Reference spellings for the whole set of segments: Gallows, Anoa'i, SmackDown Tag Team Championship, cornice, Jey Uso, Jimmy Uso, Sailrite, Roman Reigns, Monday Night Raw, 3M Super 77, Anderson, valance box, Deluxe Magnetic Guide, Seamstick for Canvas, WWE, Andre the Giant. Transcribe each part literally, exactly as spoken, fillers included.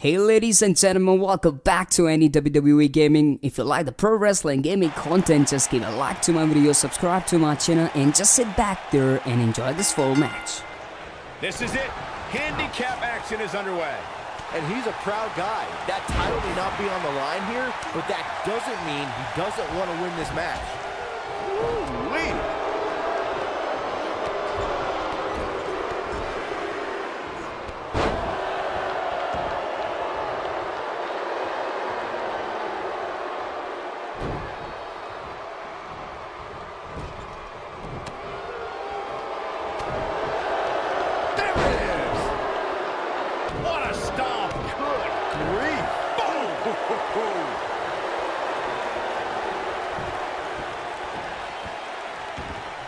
Hey ladies and gentlemen, welcome back to Any W W E Gaming. If you like the pro wrestling gaming content, just give a like to my video, subscribe to my channel, and just sit back there and enjoy this full match. This is it. Handicap action is underway. And he's a proud guy. That title may not be on the line here, but that doesn't mean he doesn't want to win this match. Ooh-wee.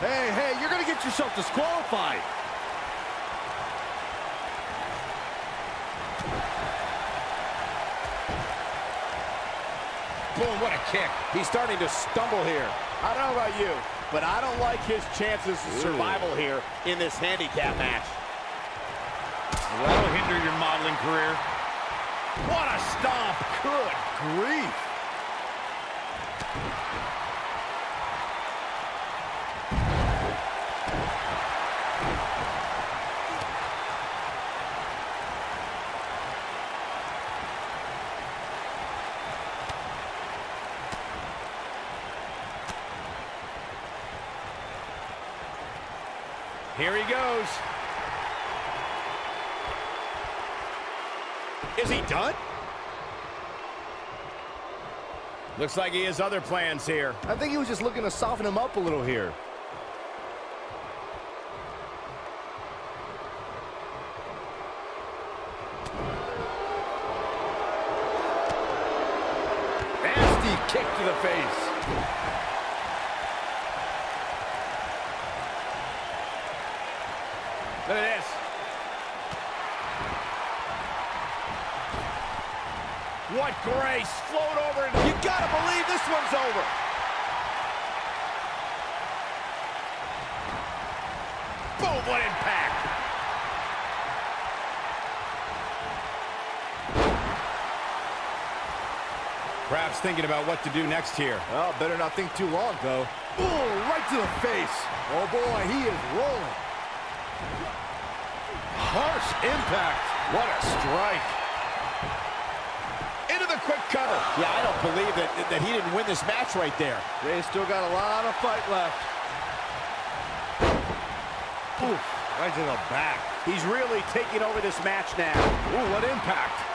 Hey, hey, you're going to get yourself disqualified. Boom, what a kick. He's starting to stumble here. I don't know about you, but I don't like his chances of survival here in this handicap match. That'll hinder your modeling career. What a stomp. Good grief. Here he goes. Is he done? Looks like he has other plans here. I think he was just looking to soften him up a little here. Nasty kick to the face. Look at this. What grace. Float over. And you got to believe this one's over. Boom, what impact. Perhaps thinking about what to do next here. Well, better not think too long, though. Boom, right to the face. Oh, boy, he is rolling. Harsh impact. What a strike. Into the quick cover. Yeah, I don't believe that, that he didn't win this match right there. Ray's still got a lot of fight left. Oof, right to the back. He's really taking over this match now. Ooh, what impact.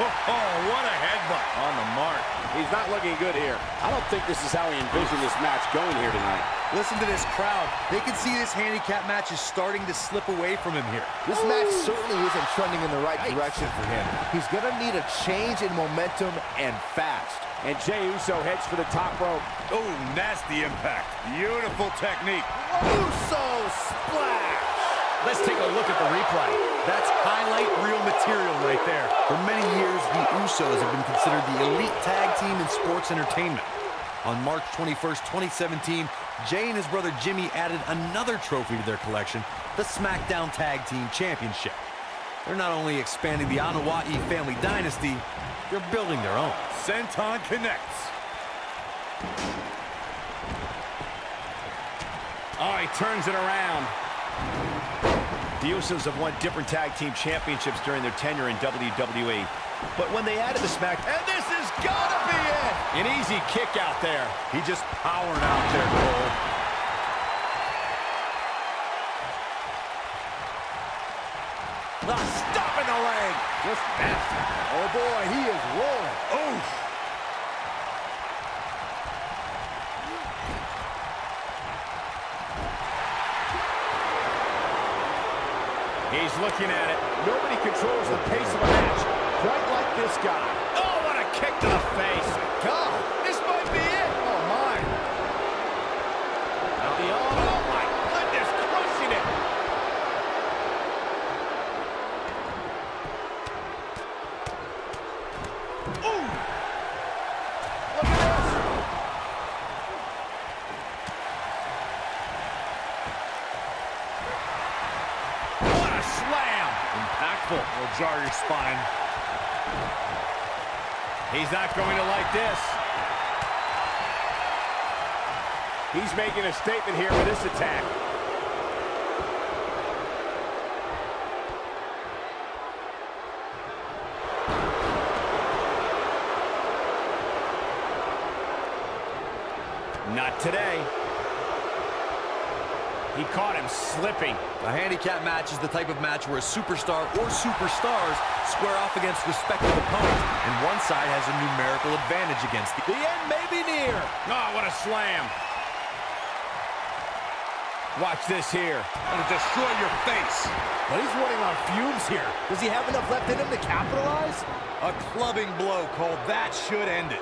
Oh, what a headbutt on the mark. He's not looking good here. I don't think this is how he envisioned this match going here tonight. Listen to this crowd. They can see this handicap match is starting to slip away from him here. This Ooh. match certainly isn't trending in the right nice. direction for him. He's going to need a change in momentum and fast. And Jey Uso heads for the top rope. Oh, nasty impact. Beautiful technique. Uso splash. Let's take a look at the replay. That's highlight reel material right there. For many years, the Usos have been considered the elite tag team in sports entertainment. On March twenty-first, twenty seventeen, Jey and his brother Jimmy added another trophy to their collection, the SmackDown Tag Team Championship. They're not only expanding the Anoa'i family dynasty, they're building their own. Senton connects. Oh, he turns it around. The Usos have won different tag team championships during their tenure in W W E. But when they added the smack, and this has got to be it! An easy kick out there. He just powered out there, Cole. The stop in the leg. Just nasty. Oh, boy, he is rolling. Oof. He's looking at it. Nobody controls the pace of a match quite like this guy. Oh, what a kick to the face. God, this might be it. Oh, my. Oh, my goodness, crushing it. Ooh. Look at this. impactful. It'll jar your spine. He's not going to like this. He's making a statement here with this attack. Not today. He caught him slipping. A handicap match is the type of match where a superstar or superstars square off against respective opponents, and one side has a numerical advantage against the, the end may be near. Oh, what a slam. Watch this here. It'll destroy your face. But he's running on fumes here. Does he have enough left in him to capitalize? A clubbing blow, Cole. That should end it.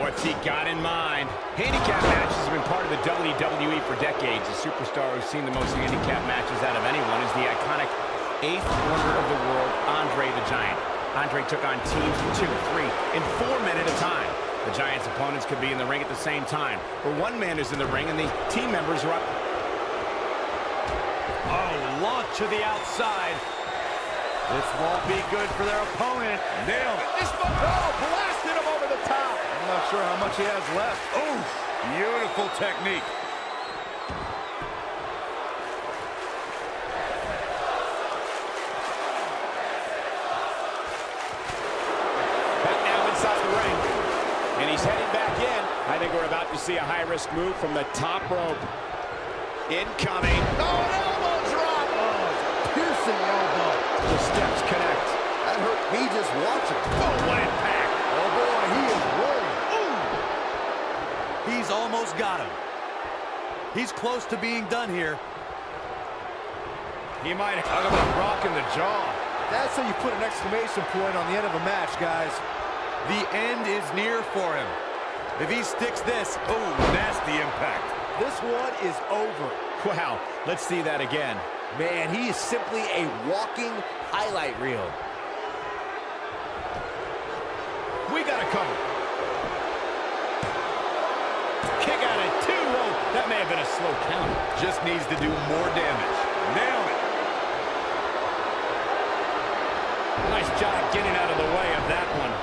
What's he got in mind? Handicap matches have been part of the W W E for decades. The superstar who's seen the most handicap matches out of anyone is the iconic eighth wonder of the world, Andre the Giant. Andre took on teams of two, three, and four men at a time. The Giant's opponents could be in the ring at the same time, where one man is in the ring and the team members are up. Oh, launch to the outside. This won't be good for their opponent. Nailed it. This one, oh, blasted him over the top. I'm not sure how much he has left. Oof, beautiful technique. Back now inside the ring. And he's heading back in. I think we're about to see a high-risk move from the top rope. Incoming. Oh, an elbow drop. Oh, piercing elbow. The steps connect. That hurt me just watching. Oh, what impact. Oh, boy, he is rolling. Ooh. He's almost got him. He's close to being done here. He might have got a rock in the jaw. That's how you put an exclamation point on the end of a match, guys. The end is near for him. If he sticks this, oh, nasty impact. This one is over. Wow, let's see that again. Man, he is simply a walking highlight reel. We got to cover. Kick out at two. Oh, that may have been a slow count. Just needs to do more damage. Nail it. Nice job getting out of the way of that one.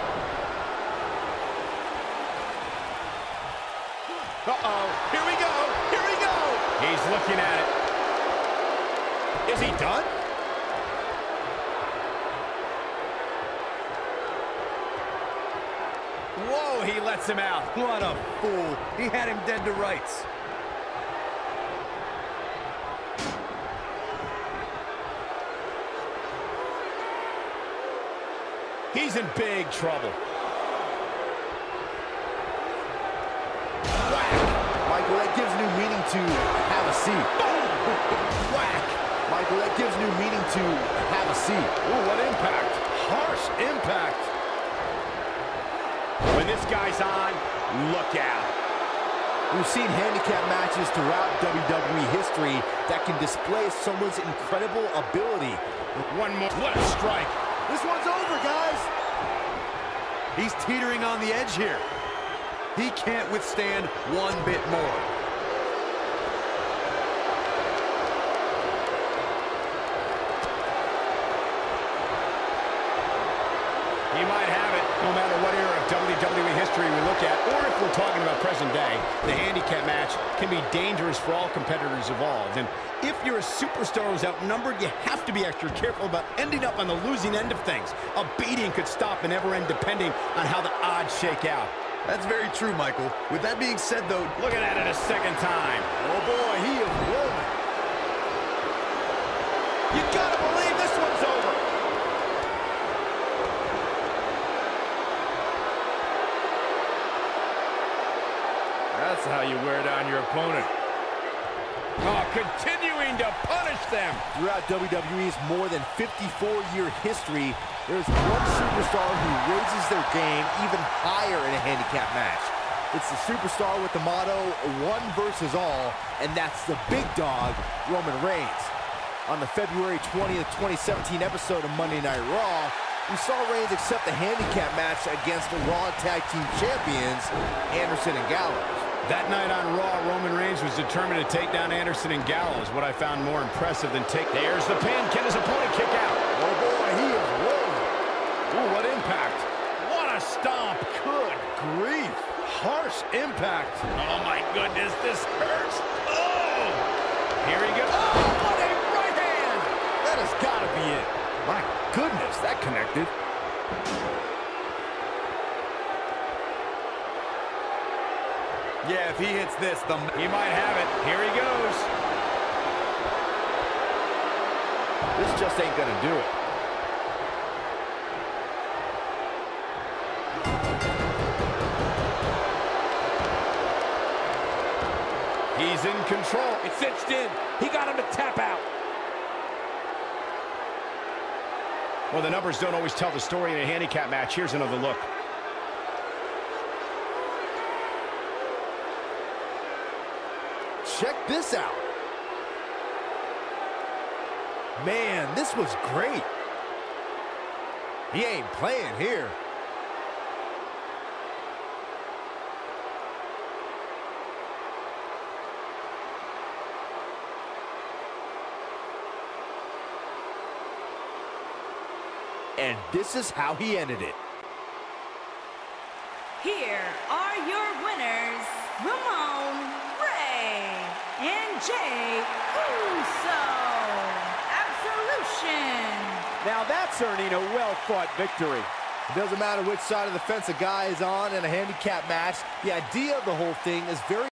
Uh-oh. Here we go. Here we go. He's looking at it. Is he done? Whoa, he lets him out. What a fool. He had him dead to rights. He's in big trouble. Whack. Michael, that gives new meaning to have a seat. Whack. Michael, that gives new meaning to have a seat. Ooh, what impact. Harsh impact. When this guy's on, look out. We've seen handicap matches throughout W W E history that can display someone's incredible ability. One more, what a strike. This one's over, guys. He's teetering on the edge here. He can't withstand one bit more. He might have it. No matter what era of W W E history we look at, or if we're talking about present day, the handicap match can be dangerous for all competitors involved. And if you're a superstar who's outnumbered, you have to be extra careful about ending up on the losing end of things. A beating could stop and never end depending on how the odds shake out. That's very true, Michael. With that being said, though, looking at it a second time. Oh, boy, he is rolling. You gotta believe this one's over. That's how you wear down your opponent. Oh, continuing to punish them. Throughout W W E's more than fifty-four year history, there's one superstar who raises their game even higher in a handicap match. It's the superstar with the motto, one versus all, and that's the big dog, Roman Reigns. On the February twentieth, twenty seventeen episode of Monday Night Raw, we saw Reigns accept the handicap match against the Raw Tag Team Champions, Anderson and Gallows. That night on Raw, Roman Reigns was determined to take down Anderson and Gallows. What I found more impressive than take... There's the pin. Can his opponent kick out? Oh, boy, he is rolling. Ooh, what impact. What a stomp. Good grief. Harsh impact. Oh, my goodness, this hurts. Oh! Here he goes. Oh, what a right hand. That has got to be it. My goodness, that connected. Yeah, if he hits this, the he might have it. Here he goes. This just ain't gonna do it. He's in control. It's cinched in. He got him to tap out. Well, the numbers don't always tell the story in a handicap match. Here's another look. Check this out. Man, this was great. He ain't playing here. And this is how he ended it. Here are your winners, Roman Reigns and Jey Uso. Absolution. Now that's earning a well-fought victory. It doesn't matter which side of the fence a guy is on in a handicap match. The idea of the whole thing is very